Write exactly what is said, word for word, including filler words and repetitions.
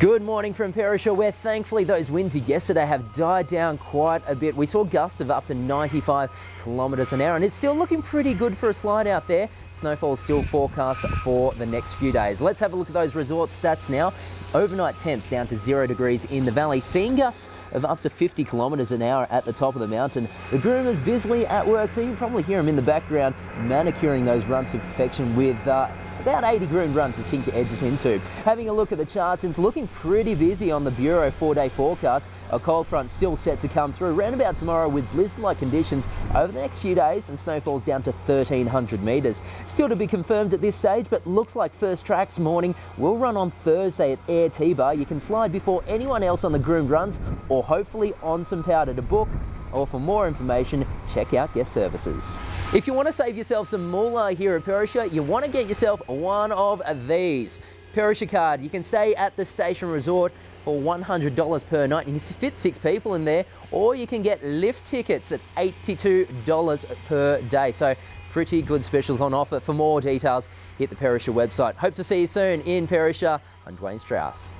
Good morning from Perisher, where thankfully those winds yesterday have died down quite a bit. We saw gusts of up to ninety-five kilometres an hour, and it's still looking pretty good for a slide out there. Snowfall is still forecast for the next few days. Let's have a look at those resort stats now. Overnight temps down to zero degrees in the valley, seeing gusts of up to fifty kilometres an hour at the top of the mountain. The groom is busily at work, so you can probably hear him in the background manicuring those runs to perfection with uh, about eighty groomed runs to sink your edges into. Having a look at the charts, it's looking pretty busy on the Bureau four-day forecast. A cold front still set to come through round about tomorrow with blizzard-like conditions over the next few days, and snowfall's down to thirteen hundred metres. Still to be confirmed at this stage, but looks like first tracks morning will run on Thursday at Air T-Bar. You can slide before anyone else on the groomed runs, or hopefully on some powder to book. Or for more information, check out guest services. If you want to save yourself some moolah here at Perisher, you want to get yourself one of these. Perisher card. You can stay at the station resort for one hundred dollars per night. You can fit six people in there, or you can get lift tickets at eighty-two dollars per day. So pretty good specials on offer. For more details, hit the Perisher website. Hope to see you soon in Perisher. I'm Dwayne Strauss.